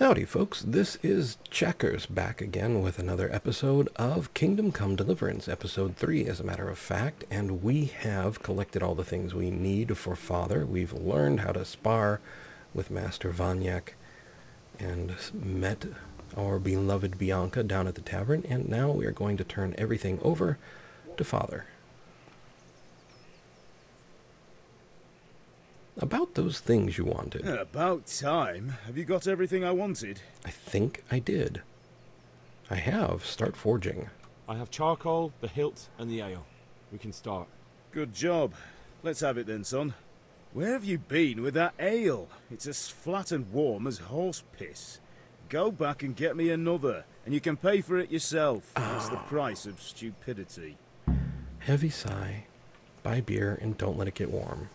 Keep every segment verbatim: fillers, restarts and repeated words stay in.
Howdy folks, this is Checkers back again with another episode of Kingdom Come Deliverance, episode three as a matter of fact, and we have collected all the things we need for Father. We've learned how to spar with Master Vanyak and met our beloved Bianca down at the tavern, and now we are going to turn everything over to Father. About those things you wanted. About time. Have you got everything I wanted? I think I did. I have. Start forging. I have charcoal, the hilt, and the ale. We can start. Good job. Let's have it then, son. Where have you been with that ale? It's as flat and warm as horse piss. Go back and get me another, and you can pay for it yourself. Oh. That's the price of stupidity. Heavy sigh. Buy beer and don't let it get warm.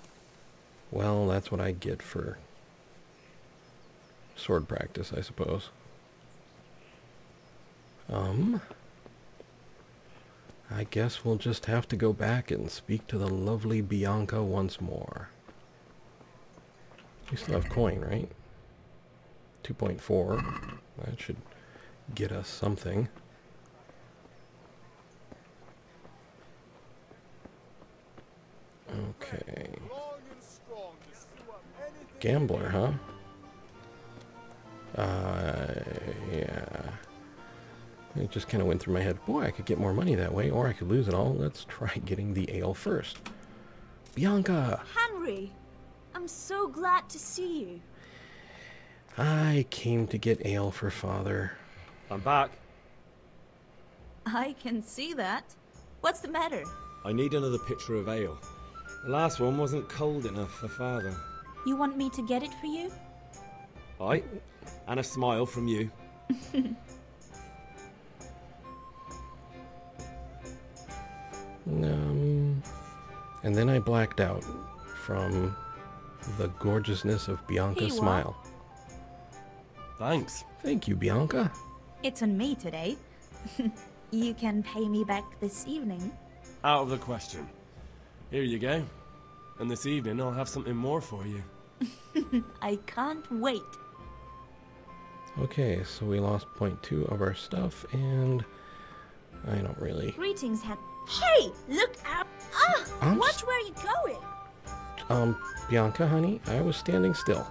Well, that's what I get for sword practice, I suppose. Um, I guess we'll just have to go back and speak to the lovely Bianca once more. We still have coin, right? two point four. That should get us something. Okay. Gambler, huh? Uh, yeah. It just kind of went through my head. Boy, I could get more money that way, or I could lose it all. Let's try getting the ale first. Bianca! Henry! I'm so glad to see you. I came to get ale for Father. I'm back. I can see that. What's the matter? I need another pitcher of ale. The last one wasn't cold enough for Father. You want me to get it for you? Aye, and a smile from you. um, and then I blacked out from the gorgeousness of Bianca's smile. Thanks. Thank you, Bianca. It's on me today. You can pay me back this evening. Out of the question. Here you go. And this evening I'll have something more for you. I can't wait. Okay, so we lost zero point two of our stuff, and I don't really. Greetings, Hen. Hey, look up! Ah, I'm watch where you going. Um, Bianca, honey, I was standing still.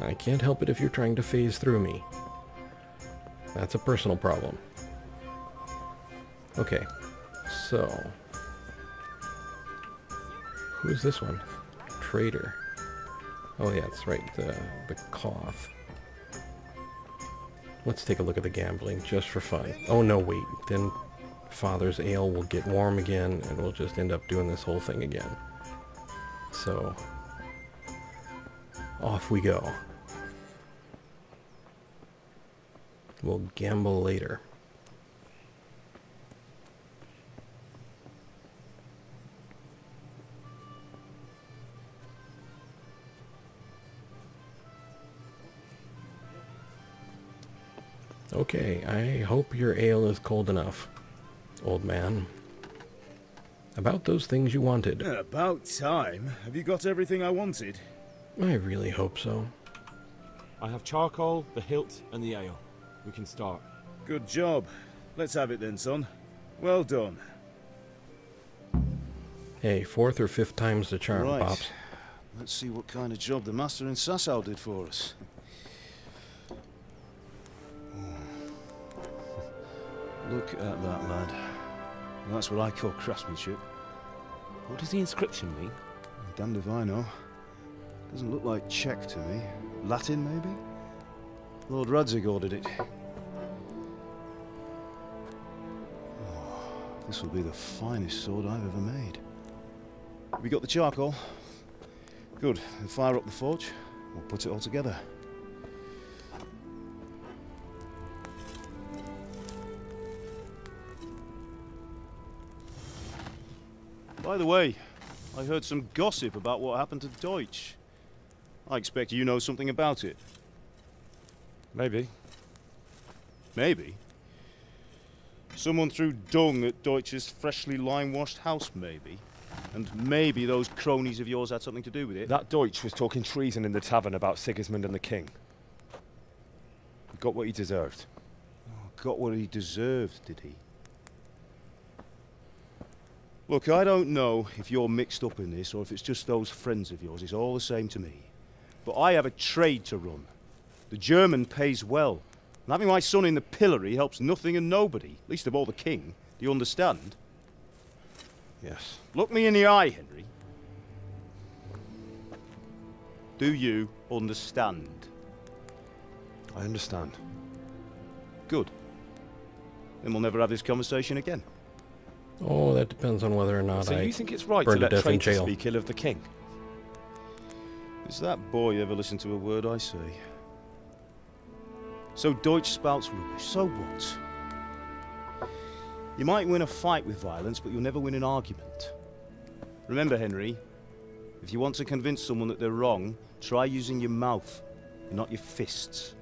I can't help it if you're trying to phase through me. That's a personal problem. Okay, so who's this one? Traitor. Oh yeah, that's right, the, the cloth. Let's take a look at the gambling, just for fun. Oh no, wait, then Father's ale will get warm again, and we'll just end up doing this whole thing again. So, off we go. We'll gamble later. Okay, I hope your ale is cold enough, old man. About those things you wanted. About time. Have you got everything I wanted? I really hope so. I have charcoal, the hilt, and the ale. We can start. Good job. Let's have it then, son. Well done. Hey, fourth or fifth time's the charm, right. Pops. Let's see what kind of job the master in Sasau did for us. Look at that, lad. That's what I call craftsmanship. What does the inscription mean? Dan Divino. Doesn't look like Czech to me. Latin, maybe? Lord Radzig ordered it. Oh, this will be the finest sword I've ever made. We got the charcoal. Good. We'll fire up the forge. We'll put it all together. By the way, I heard some gossip about what happened to Deutsch. I expect you know something about it. Maybe. Maybe? Someone threw dung at Deutsch's freshly lime-washed house, maybe. And maybe those cronies of yours had something to do with it. That Deutsch was talking treason in the tavern about Sigismund and the king. Got what he deserved. Oh, got what he deserved, did he? Look, I don't know if you're mixed up in this or if it's just those friends of yours. It's all the same to me. But I have a trade to run. The German pays well. And having my son in the pillory helps nothing and nobody, least of all the king. Do you understand? Yes. Look me in the eye, Henry. Do you understand? I understand. Good. Then we'll never have this conversation again. Oh, that depends on whether or not so I. So you think it's right to let traitors be kill of the king? Is that boy ever listened to a word I say? So Deutsch spouts rubbish. So what? You might win a fight with violence, but you'll never win an argument. Remember, Henry, if you want to convince someone that they're wrong, try using your mouth, not your fists.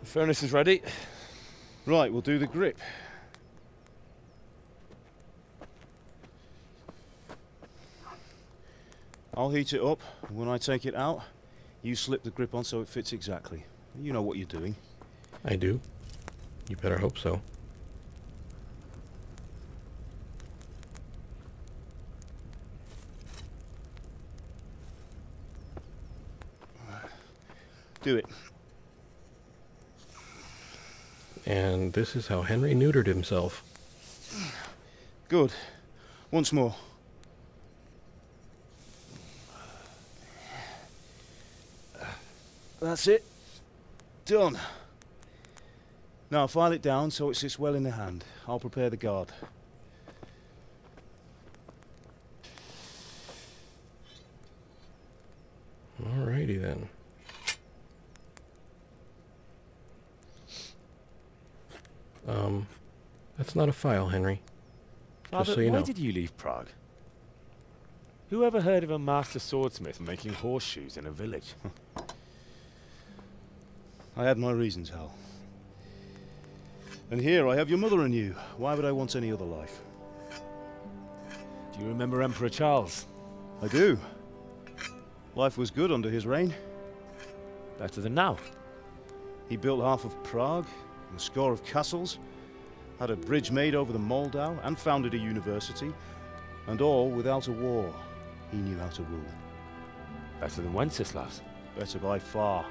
The furnace is ready. Right, we'll do the grip. I'll heat it up, and when I take it out, you slip the grip on so it fits exactly. You know what you're doing. I do. You better hope so. Do it. And this is how Henry neutered himself. Good. Once more. That's it. Done. Now file it down so it sits well in the hand. I'll prepare the guard. Alrighty then. Um, that's not a file, Henry. Father, just so you know. Why did you leave Prague? Who ever heard of a master swordsmith making horseshoes in a village? I had my reasons, Hal. And here I have your mother and you. Why would I want any other life? Do you remember Emperor Charles? I do. Life was good under his reign. Better than now. He built half of Prague, and a score of castles, had a bridge made over the Moldau, and founded a university, and all without a war. He knew how to rule. Better than Wenceslas? Better by far.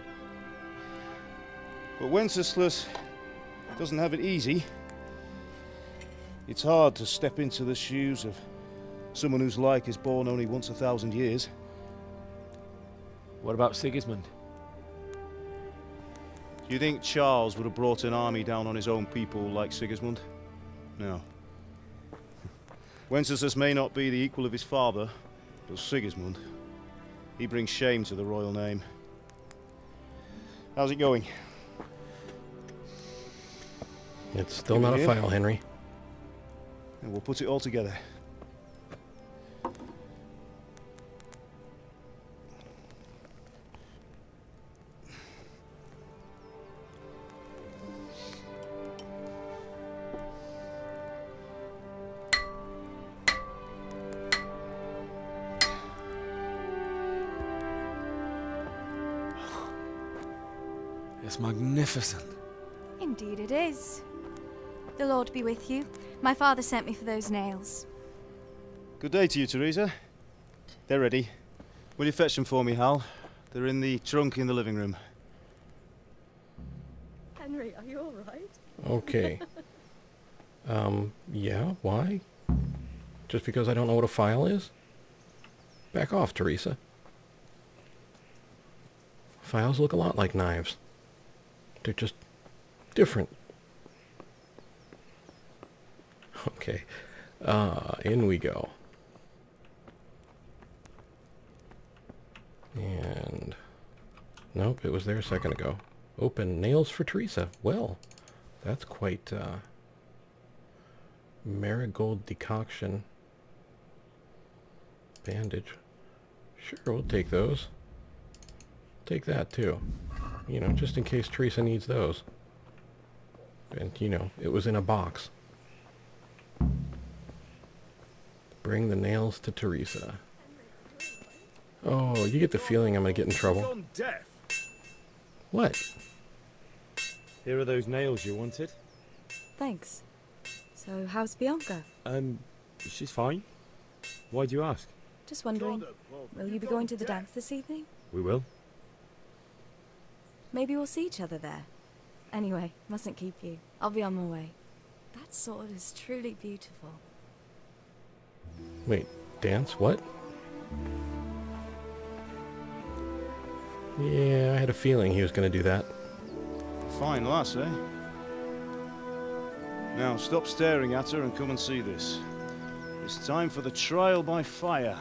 But Wenceslas doesn't have it easy. It's hard to step into the shoes of someone whose like is born only once a thousand years. What about Sigismund? Do you think Charles would have brought an army down on his own people like Sigismund? No. Wenceslas may not be the equal of his father, but Sigismund, he brings shame to the royal name. How's it going? It's still not a file, Henry. And we'll put it all together. It's magnificent. Indeed it is. The Lord be with you. My father sent me for those nails. Good day to you, Teresa. They're ready. Will you fetch them for me, Hal? They're in the trunk in the living room. Henry, are you all right? Okay. um, yeah, why? Just because I don't know what a file is? Back off, Teresa. Files look a lot like knives. They're just different. Okay, uh, in we go. And nope, it was there a second ago. Open nails for Teresa. Well, that's quite uh, marigold decoction. Bandage. Sure, we'll take those. Take that too. You know, just in case Teresa needs those. And you know, it was in a box. Bring the nails to Teresa. Oh, you get the feeling I'm going to get in trouble. What? Here are those nails you wanted. Thanks. So, how's Bianca? Um, she's fine. Why do you ask? Just wondering, will you be going to the dance this evening? We will. Maybe we'll see each other there. Anyway, mustn't keep you. I'll be on my way. That sword is truly beautiful. Wait, dance? What? Yeah, I had a feeling he was going to do that. Fine lass, eh? Now, stop staring at her and come and see this. It's time for the trial by fire.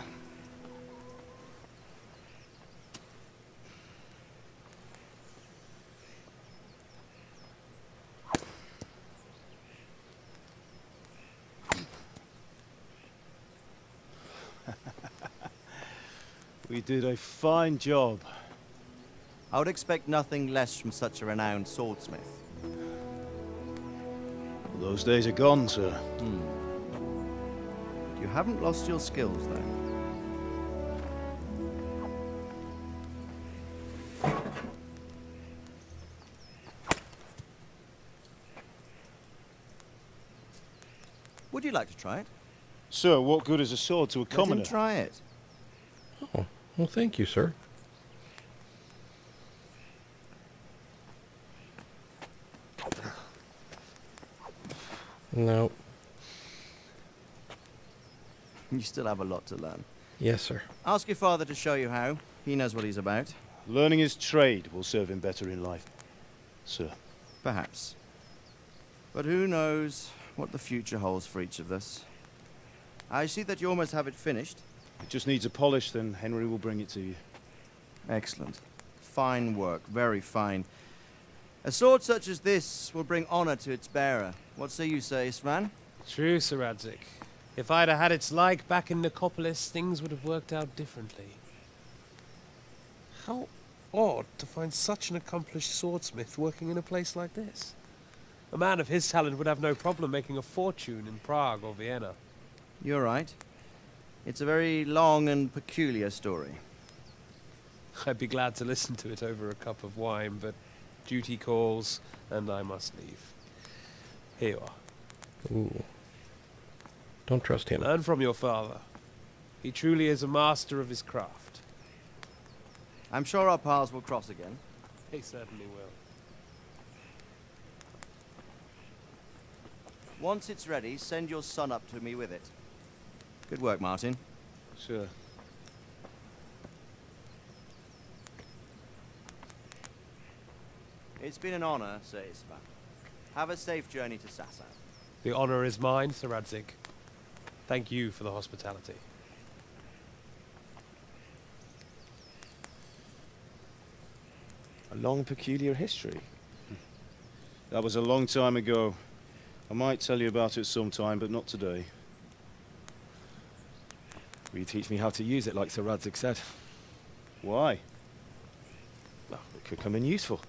We did a fine job. I would expect nothing less from such a renowned swordsmith. Well, those days are gone, sir. Hmm. You haven't lost your skills, though. Would you like to try it? Sir, what good is a sword to a commoner? Let him try it. Oh. Well, thank you, sir. No. You still have a lot to learn. Yes, sir. Ask your father to show you how. He knows what he's about. Learning his trade will serve him better in life, sir. Perhaps. But who knows what the future holds for each of us. I see that you almost have it finished. It just needs a polish, then Henry will bring it to you. Excellent. Fine work, very fine. A sword such as this will bring honor to its bearer. What say you, say, Isvan? True, Sir Radzig. If I'd have had its like back in Nicopolis, things would have worked out differently. How odd to find such an accomplished swordsmith working in a place like this. A man of his talent would have no problem making a fortune in Prague or Vienna. You're right. It's a very long and peculiar story. I'd be glad to listen to it over a cup of wine, but duty calls, and I must leave. Here you are. Ooh. Don't trust him. Learn from your father. He truly is a master of his craft. I'm sure our paths will cross again. They certainly will. Once it's ready, send your son up to me with it. Good work, Martin. Sure. It's been an honor, Sir Isma. Have a safe journey to Sasau. The honor is mine, Sir Radzig. Thank you for the hospitality. A long, peculiar history. That was a long time ago. I might tell you about it sometime, but not today. Will you teach me how to use it, like Sir Radzig said? Why? Well, it could come in useful.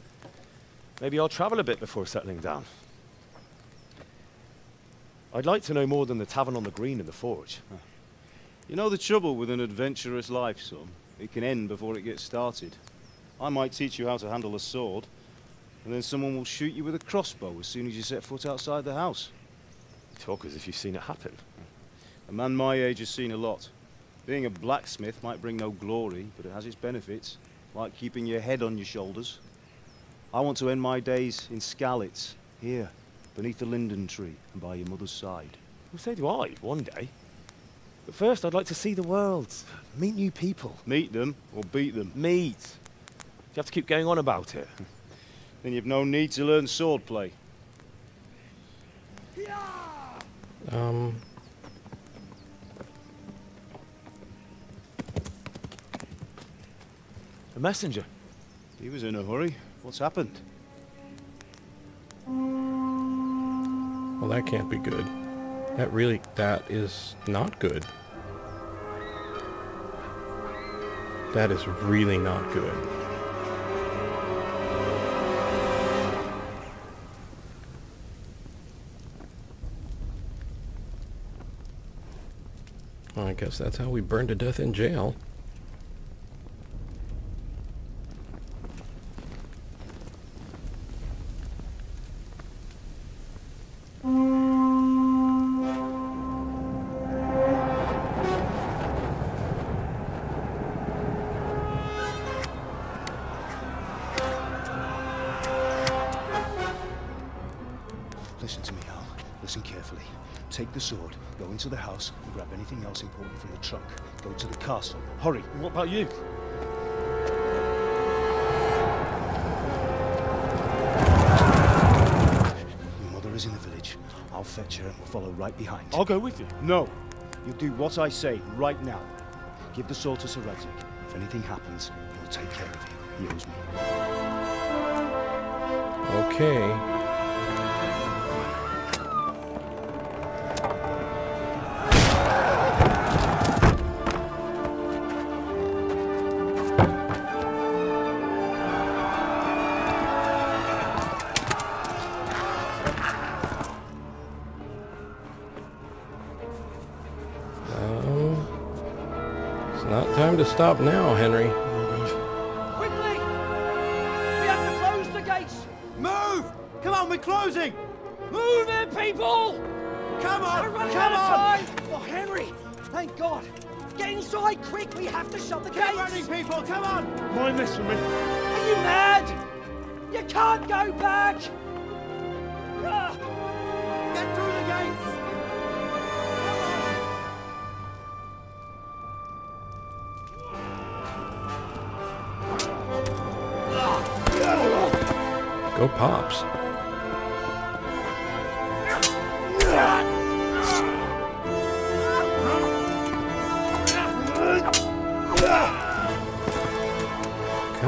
Maybe I'll travel a bit before settling down. I'd like to know more than the tavern on the green and the forge. Huh. You know the trouble with an adventurous life, son? It can end before it gets started. I might teach you how to handle a sword, and then someone will shoot you with a crossbow as soon as you set foot outside the house. You talk as if you've seen it happen. A man my age has seen a lot. Being a blacksmith might bring no glory, but it has its benefits, like keeping your head on your shoulders. I want to end my days in Skalitz, here, beneath the linden tree, and by your mother's side. Well, so do I, one day. But first, I'd like to see the world, meet new people. Meet them, or beat them. Meet. You have to keep going on about it. Then you've no need to learn swordplay. Um... A messenger. He was in a hurry. What's happened? Well, that can't be good. That really, that is not good. That is really not good. Well, I guess that's how we burn to death in jail. To the house and grab anything else important from the trunk. Go to the castle. Hurry. What about you? Your mother is in the village. I'll fetch her and we'll follow right behind. I'll go with you. No. You do what I say right now. Give the sword to Sir Radzig. If anything happens, he'll take care of you. He owes me. Okay. To stop now, Henry. Quickly! We have to close the gates! Move! Come on, we're closing! Move in, people! Come on! We're running come out on! Of time. Oh, Henry! Thank God! Get inside, quick! We have to shut the gates! Running, people! Come on! Mind this for me! Are you mad? You can't go back! Ah. Get through the gates! Go Pops. Come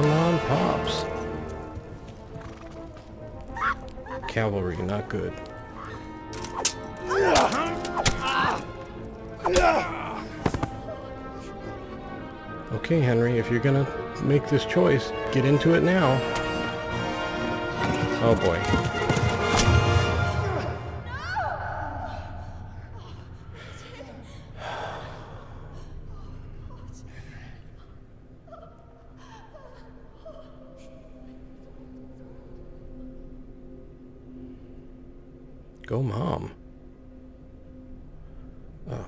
on, Pops. Cavalry, not good. Okay, Henry, if you're gonna make this choice, get into it now. Oh boy. Go, Mom. Oh.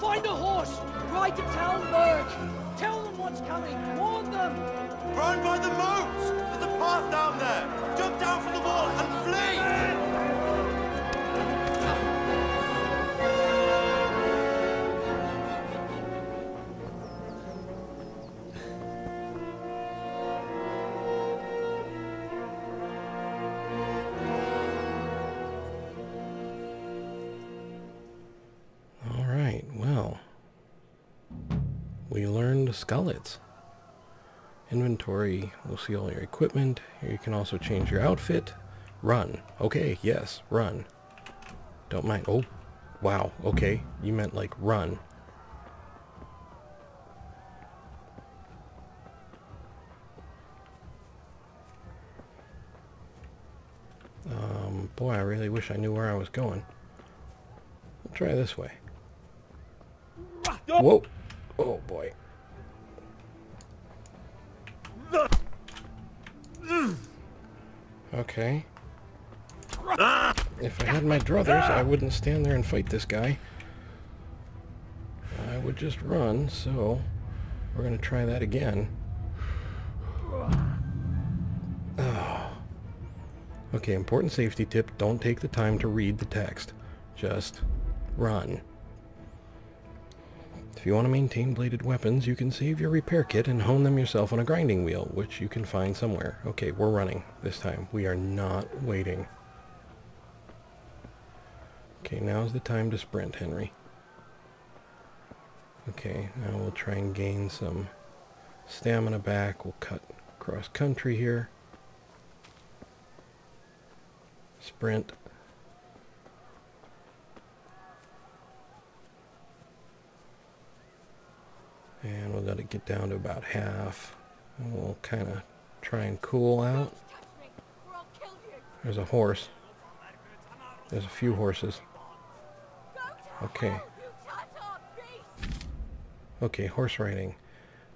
Find a horse! Ride to Talburg! Tell them what's coming! Warn them! Run by the moats! There's a path down there! Jump down from the wall and Skalitz. Inventory, we'll see all your equipment. Here you can also change your outfit. Run. Okay, yes, run. Don't mind. Oh, wow, okay. You meant like run. Um, boy, I really wish I knew where I was going. I'll try this way. Whoa. Oh, boy. Okay. If I had my druthers, I wouldn't stand there and fight this guy. I would just run, so we're going to try that again. Oh. Okay, important safety tip. Don't take the time to read the text. Just run. If you want to maintain bladed weapons, you can save your repair kit and hone them yourself on a grinding wheel, which you can find somewhere. Okay, we're running this time. We are not waiting. Okay, now's the time to sprint, Henry. Okay, now we'll try and gain some stamina back. We'll cut cross country here. Sprint. And we'll got to get down to about half. And we'll kind of try and cool out. There's a horse. There's a few horses. Okay. Okay, horse riding.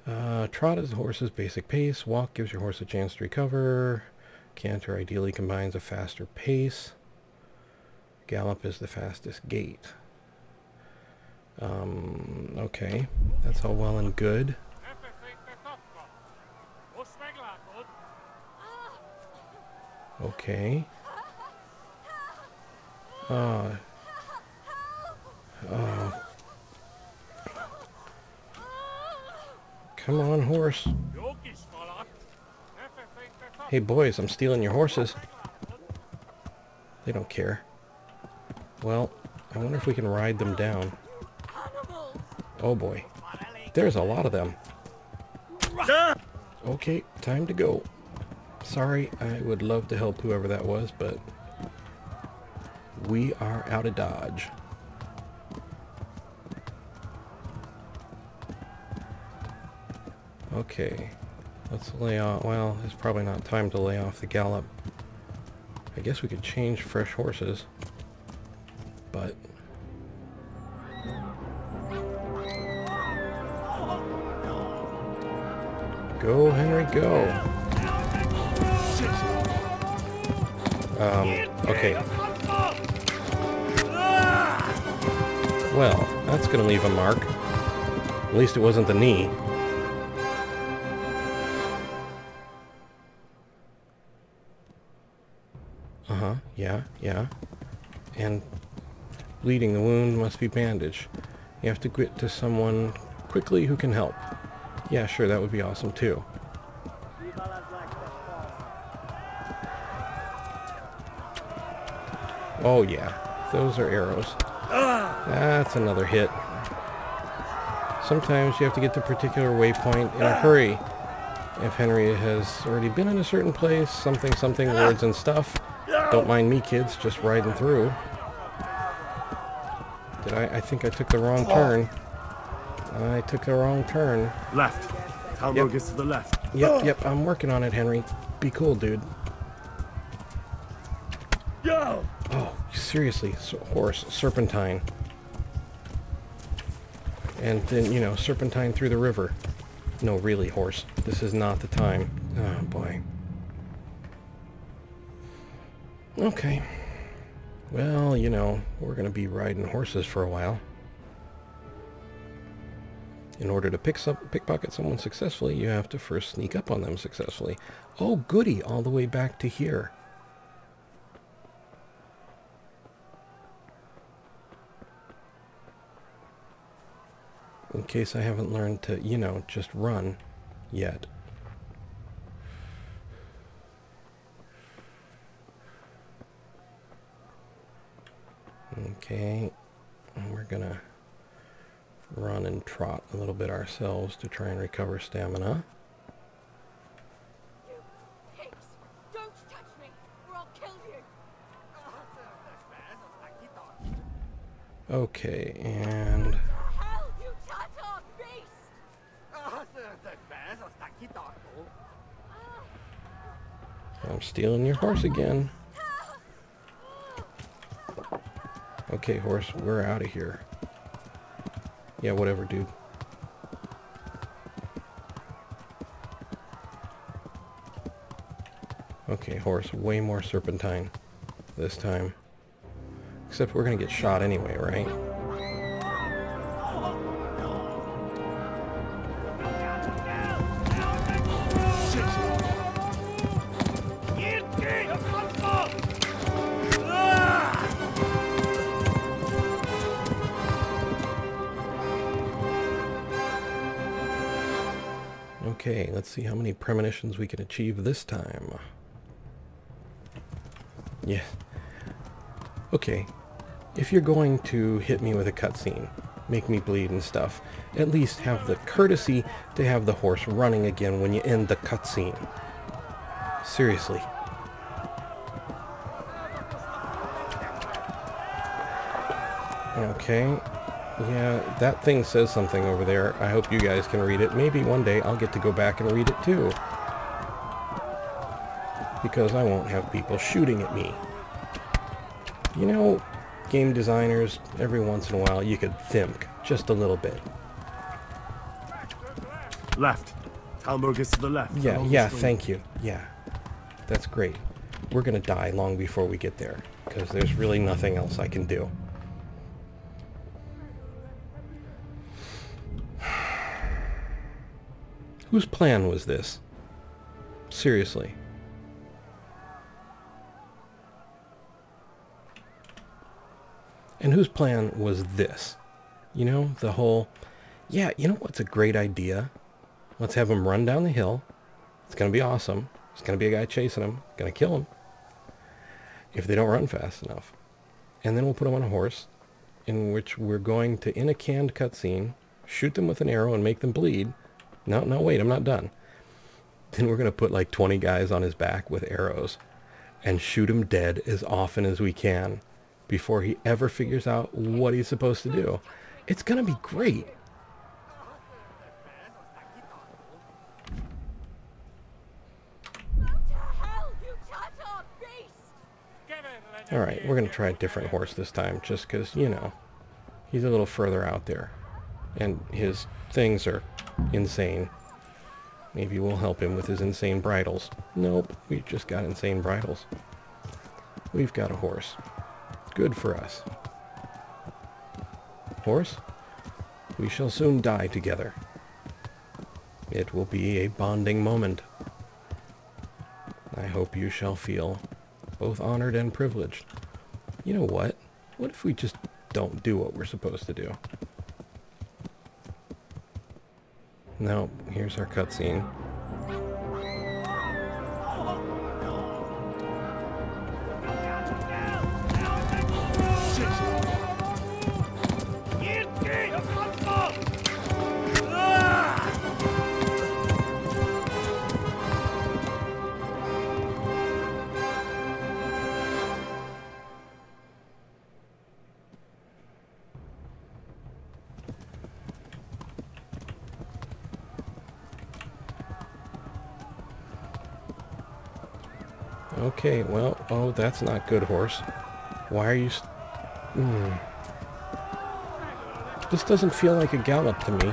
Uh, trot is the horse's basic pace. Walk gives your horse a chance to recover. Canter ideally combines a faster pace. Gallop is the fastest gait. Um, okay, that's all well and good. Okay. Uh, uh, come on, horse. Hey, boys, I'm stealing your horses. They don't care. Well, I wonder if we can ride them down. Oh boy, there's a lot of them. Okay, time to go. Sorry, I would love to help whoever that was, but we are out of Dodge. Okay, let's lay off. Well, it's probably not time to lay off the gallop. I guess we could change fresh horses, but go, Henry, go. Um, okay. Well, that's gonna leave a mark. At least it wasn't the knee. Uh-huh, yeah, yeah. And bleeding, the wound must be bandaged. You have to get to someone quickly who can help. Yeah, sure, that would be awesome, too. Oh, yeah. Those are arrows. That's another hit. Sometimes you have to get to a particular waypoint in a hurry. If Henry has already been in a certain place, something, something, words and stuff. Don't mind me, kids, just riding through. Did I? I think I took the wrong turn. I took the wrong turn. Left. Talburg is to the left. Yep, yep. I'm working on it, Henry. Be cool, dude. Yo! Oh, seriously. So, horse. Serpentine. And then, you know, serpentine through the river. No, really, horse. This is not the time. Oh, boy. Okay. Well, you know, we're going to be riding horses for a while. In order to pick some, pickpocket someone successfully, you have to first sneak up on them successfully. Oh, goody, all the way back to here. In case I haven't learned to, you know, just run yet. Okay, we're gonna run and trot a little bit ourselves to try and recover stamina. You pigs, don't touch me, or I'll kill you. Okay, and I'm stealing your horse again. Okay, horse, we're out of here. Yeah, whatever, dude. Okay, horse. Way more serpentine this time. Except we're gonna get shot anyway, right? Okay, let's see how many premonitions we can achieve this time. Yeah. Okay. If you're going to hit me with a cutscene, make me bleed and stuff, at least have the courtesy to have the horse running again when you end the cutscene. Seriously. Okay. Yeah, that thing says something over there. I hope you guys can read it. Maybe one day I'll get to go back and read it too. Because I won't have people shooting at me. You know, game designers, every once in a while you could think just a little bit. Left. Talburg is to the left. Yeah, yeah, thank you. Yeah. That's great. We're gonna die long before we get there, because there's really nothing else I can do. Whose plan was this? Seriously. And whose plan was this? You know, the whole, yeah, you know what's a great idea? Let's have him run down the hill. It's going to be awesome. There's going to be a guy chasing him. Going to kill him. If they don't run fast enough. And then we'll put him on a horse, in which we're going to, in a canned cutscene, shoot them with an arrow and make them bleed. No, no, wait, I'm not done. Then we're going to put like twenty guys on his back with arrows and shoot him dead as often as we can before he ever figures out what he's supposed to do. It's going to be great. All right, we're going to try a different horse this time just because, you know, he's a little further out there and his things are insane. Maybe we'll help him with his insane bridles. Nope, we've just got insane bridles. We've got a horse. Good for us. Horse, we shall soon die together. It will be a bonding moment. I hope you shall feel both honored and privileged. You know what? What if we just don't do what we're supposed to do? No, here's our cutscene. Okay, well, oh, that's not good, horse. Why are you... St mm. This doesn't feel like a gallop to me.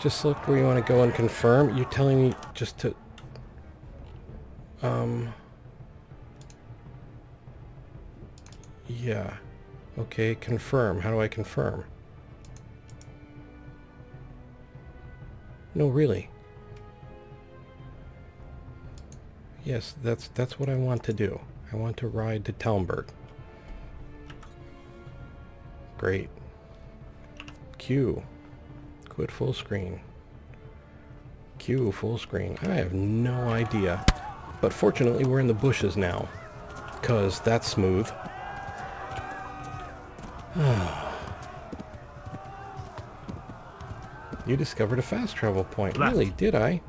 Just look where you want to go and confirm. You're telling me just to... Um... Yeah. Okay, confirm. How do I confirm? No, really. Yes, that's that's what I want to do. I want to ride to Talmberg. Great. Q. Quit full screen. Q full screen. I have no idea. But fortunately, we're in the bushes now. 'Cause that's smooth. Ah. You discovered a fast travel point. Left. Really, did I?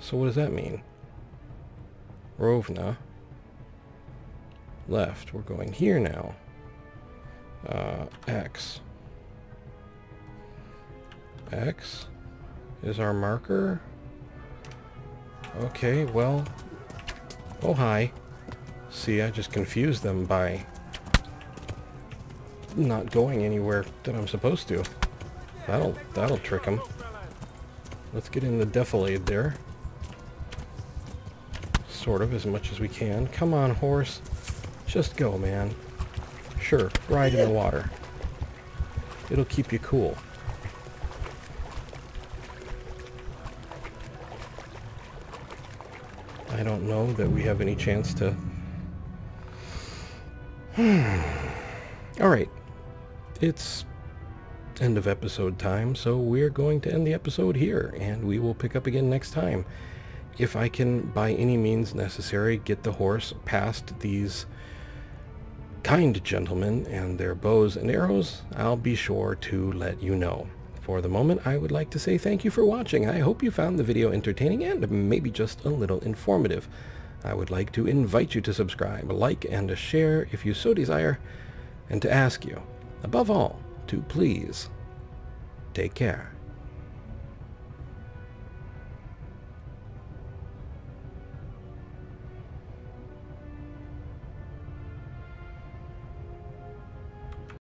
So what does that mean? Rovna. Left. We're going here now. Uh, X. X is our marker. Okay, well... Oh, hi. See, I just confused them by... not going anywhere that I'm supposed to. That'll that'll trick him. Let's get in the defilade there. Sort of, as much as we can. Come on, horse. Just go, man. Sure, ride in the water. It'll keep you cool. I don't know that we have any chance to... Alright. It's end of episode time, so we're going to end the episode here, and we will pick up again next time. If I can, by any means necessary, get the horse past these kind gentlemen and their bows and arrows, I'll be sure to let you know. For the moment, I would like to say thank you for watching. I hope you found the video entertaining and maybe just a little informative. I would like to invite you to subscribe, like, and share if you so desire, and to ask you, above all, to please take care.